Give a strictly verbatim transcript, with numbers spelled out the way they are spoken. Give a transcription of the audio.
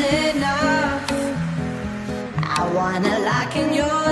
enough, I wanna lock in your